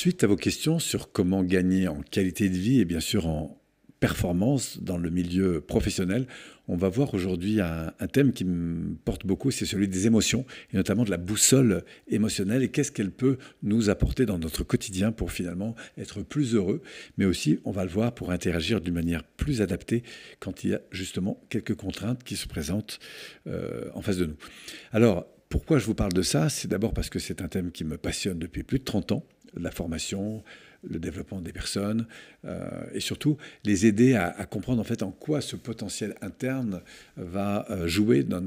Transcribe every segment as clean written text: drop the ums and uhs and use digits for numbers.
Suite à vos questions sur comment gagner en qualité de vie et bien sûr en performance dans le milieu professionnel, on va voir aujourd'hui un thème qui me porte beaucoup, c'est celui des émotions et notamment de la boussole émotionnelle et qu'est-ce qu'elle peut nous apporter dans notre quotidien pour finalement être plus heureux, mais aussi on va le voir pour interagir d'une manière plus adaptée quand il y a justement quelques contraintes qui se présentent en face de nous. Alors pourquoi je vous parle de ça? C'est d'abord parce que c'est un thème qui me passionne depuis plus de 30 ans, la formation, le développement des personnes et surtout les aider à comprendre en fait en quoi ce potentiel interne va jouer dans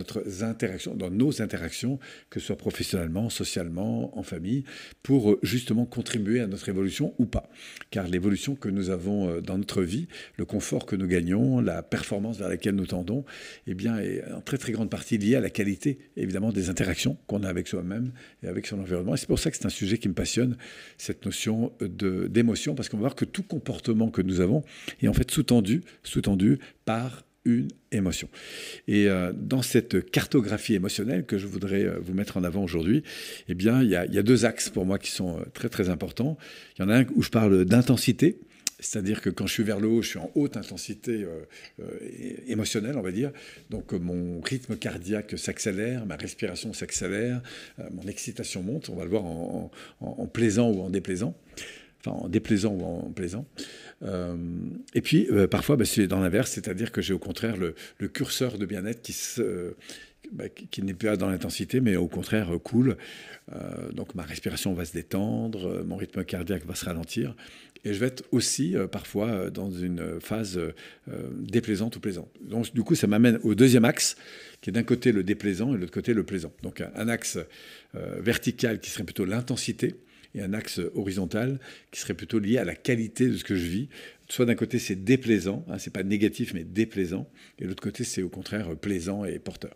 nos interactions, que ce soit professionnellement, socialement, en famille, pour justement contribuer à notre évolution ou pas. Car l'évolution que nous avons dans notre vie, le confort que nous gagnons, la performance vers laquelle nous tendons, eh bien, est en très grande partie liée à la qualité évidemment des interactions qu'on a avec soi-même et avec son environnement. Et c'est pour ça que c'est un sujet qui me passionne, cette notion d'émotion, parce qu'on va voir que tout comportement que nous avons est en fait sous-tendu par une émotion. Et dans cette cartographie émotionnelle que je voudrais vous mettre en avant aujourd'hui, eh bien, il y a deux axes pour moi qui sont très importants. Il y en a un où je parle d'intensité, c'est-à-dire que quand je suis vers le haut, je suis en haute intensité émotionnelle, on va dire. Donc mon rythme cardiaque s'accélère, ma respiration s'accélère, mon excitation monte, on va le voir en plaisant ou en déplaisant. Et puis, parfois, c'est dans l'inverse, c'est-à-dire que j'ai au contraire le curseur de bien-être qui n'est pas dans l'intensité, mais au contraire cool. Donc ma respiration va se détendre, mon rythme cardiaque va se ralentir. Et je vais être aussi parfois dans une phase déplaisante ou plaisante. Donc du coup, ça m'amène au deuxième axe, qui est d'un côté le déplaisant et de l'autre côté le plaisant. Donc un axe vertical qui serait plutôt l'intensité, et un axe horizontal qui serait plutôt lié à la qualité de ce que je vis. Soit d'un côté, c'est déplaisant, hein, c'est pas négatif, mais déplaisant. Et de l'autre côté, c'est au contraire plaisant et porteur.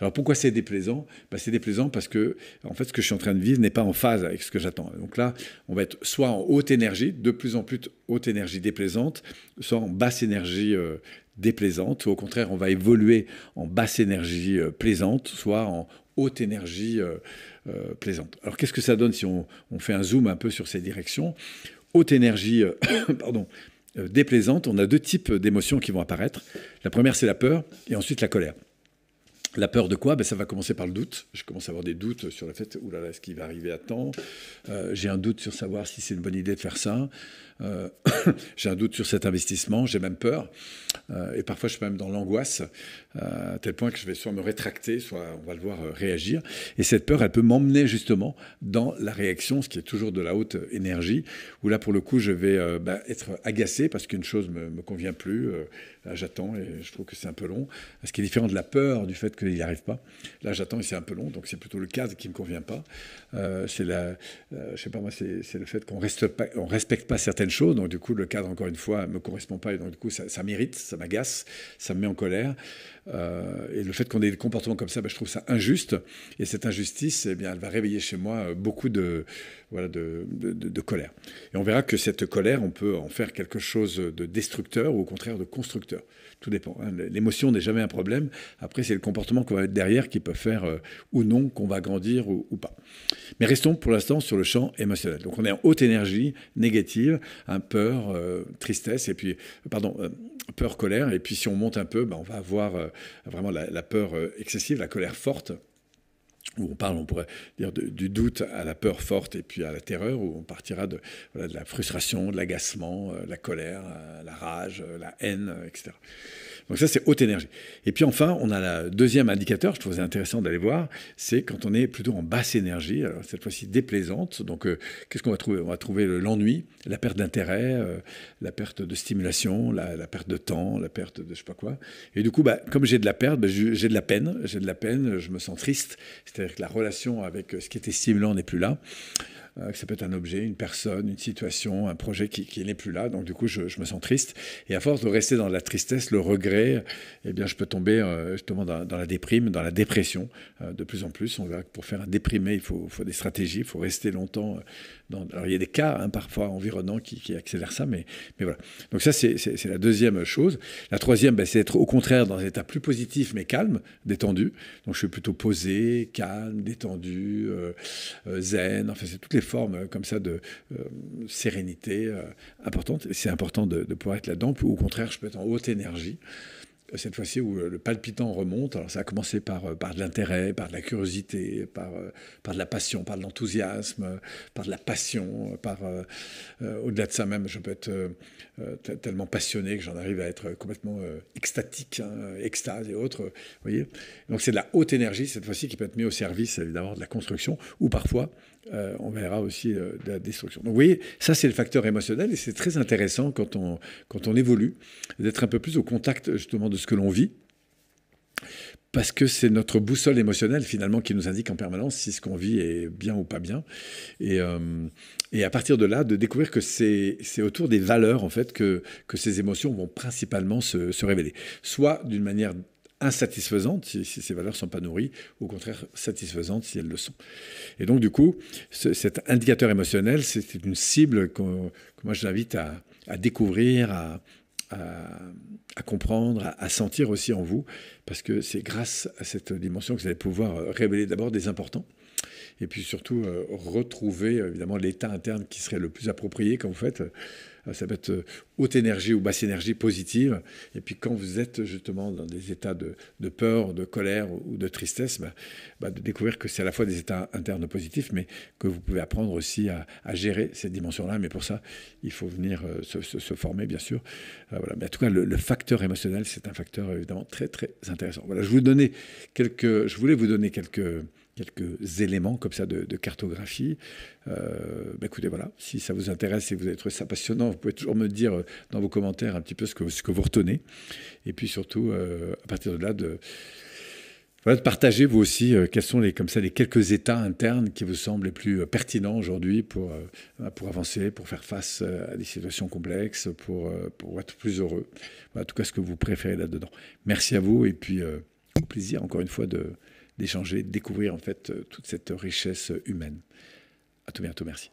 Alors pourquoi c'est déplaisant? C'est déplaisant parce que en fait, ce que je suis en train de vivre n'est pas en phase avec ce que j'attends. Donc là, on va être soit en haute énergie, de plus en plus haute énergie déplaisante, soit en basse énergie déplaisante. Ou au contraire, on va évoluer en basse énergie plaisante, soit en haute énergie plaisante. Alors qu'est-ce que ça donne si on fait un zoom un peu sur ces directions? Haute énergie déplaisante, on a deux types d'émotions qui vont apparaître. La première, c'est la peur et ensuite la colère. La peur de quoi? Ça va commencer par le doute. Je commence à avoir des doutes sur le fait, oulala, est-ce qu'il va arriver à temps? J'ai un doute sur savoir si c'est une bonne idée de faire ça. J'ai un doute sur cet investissement, j'ai même peur. Et parfois, je suis même dans l'angoisse, à tel point que je vais soit me rétracter, soit on va le voir réagir. Et cette peur, elle peut m'emmener justement dans la réaction, ce qui est toujours de la haute énergie, où là, pour le coup, je vais être agacé parce qu'une chose ne me convient plus. Là, j'attends et je trouve que c'est un peu long. Ce qui est différent de la peur, du fait que il n'y arrive pas. Là, j'attends et c'est un peu long, donc c'est plutôt le cadre qui ne me convient pas. C'est le fait qu'on ne respecte pas certaines choses, donc du coup, le cadre, encore une fois, ne me correspond pas, et donc du coup, ça m'irrite, ça m'agace, ça me met en colère. Et le fait qu'on ait des comportements comme ça, je trouve ça injuste, et cette injustice, eh bien, elle va réveiller chez moi beaucoup de colère. Et on verra que cette colère, on peut en faire quelque chose de destructeur ou au contraire de constructeur. Tout dépend, hein. L'émotion n'est jamais un problème. Après, c'est le comportement qu'on va être derrière, qui peut faire ou non qu'on va grandir ou pas. Mais restons pour l'instant sur le champ émotionnel. Donc on est en haute énergie négative, peur, tristesse, et puis, peur, colère. Et puis si on monte un peu, on va avoir vraiment la peur excessive, la colère forte, où on pourrait dire du doute à la peur forte et puis à la terreur, où on partira de la frustration, de l'agacement, la colère, la rage, la haine, etc. Donc ça, c'est haute énergie. Et puis enfin, on a le deuxième indicateur, je trouvais intéressant d'aller voir, c'est quand on est plutôt en basse énergie, alors cette fois-ci déplaisante. Donc qu'est-ce qu'on va trouver? On va trouver l'ennui, la perte d'intérêt, la perte de stimulation, la perte de temps, la perte de je sais pas quoi. Et du coup, comme j'ai de la perte, j'ai de la peine, je me sens triste. C'est-à-dire que la relation avec ce qui était stimulant n'est plus là. Ça peut être un objet, une personne, une situation, un projet qui n'est plus là. Donc du coup, je me sens triste. Et à force de rester dans la tristesse, le regret, eh bien, je peux tomber justement dans la déprime, dans la dépression de plus en plus. On verra que pour faire un déprimé, il faut des stratégies, il faut rester longtemps Alors, il y a des cas, hein, parfois environnants qui accélèrent ça, mais voilà. Donc ça, c'est la deuxième chose. La troisième, c'est être au contraire dans un état plus positif, mais calme, détendu. Donc je suis plutôt posé, calme, détendu, zen. Enfin, c'est toutes les formes comme ça de sérénité importante. C'est important de pouvoir être là-dedans. Ou au contraire, je peux être en haute énergie. Cette fois-ci où le palpitant remonte, alors ça a commencé par de l'intérêt, par de la curiosité, par de la passion, par de l'enthousiasme, par de la passion, au-delà de ça même, je peux être tellement passionné que j'en arrive à être complètement extatique, hein, extase et autres, vous voyez. Donc c'est de la haute énergie cette fois-ci qui peut être mise au service évidemment de la construction ou parfois on verra aussi de la destruction. Donc vous voyez, ça c'est le facteur émotionnel et c'est très intéressant quand on évolue d'être un peu plus au contact justement de ce que l'on vit, parce que c'est notre boussole émotionnelle finalement qui nous indique en permanence si ce qu'on vit est bien ou pas bien. Et à partir de là, de découvrir que c'est autour des valeurs en fait que ces émotions vont principalement se révéler, soit d'une manière insatisfaisantes si ces valeurs ne sont pas nourries, ou au contraire satisfaisantes si elles le sont. Et donc du coup, cet indicateur émotionnel, c'est une cible que moi je l'invite à découvrir, à comprendre, à sentir aussi en vous, parce que c'est grâce à cette dimension que vous allez pouvoir révéler d'abord des importants, et puis surtout retrouver évidemment l'état interne qui serait le plus approprié quand vous faites. Ça peut être haute énergie ou basse énergie positive. Et puis quand vous êtes justement dans des états de peur, de colère ou de tristesse, de découvrir que c'est à la fois des états internes positifs, mais que vous pouvez apprendre aussi à gérer cette dimension-là. Mais pour ça, il faut venir se former, bien sûr. Voilà. Mais en tout cas, le facteur émotionnel, c'est un facteur évidemment très, très intéressant. Voilà, je voulais vous donner quelques éléments comme ça de cartographie. Écoutez, voilà, si ça vous intéresse et vous avez trouvé ça passionnant, vous pouvez toujours me dire dans vos commentaires un petit peu ce que vous retenez. Et puis surtout, à partir de là, de partager vous aussi quels sont les quelques états internes qui vous semblent les plus pertinents aujourd'hui pour avancer, pour faire face à des situations complexes, pour être plus heureux. Voilà, en tout cas, ce que vous préférez là-dedans. Merci à vous et puis au plaisir encore une fois d'échanger, de découvrir en fait toute cette richesse humaine. À tout bientôt, merci.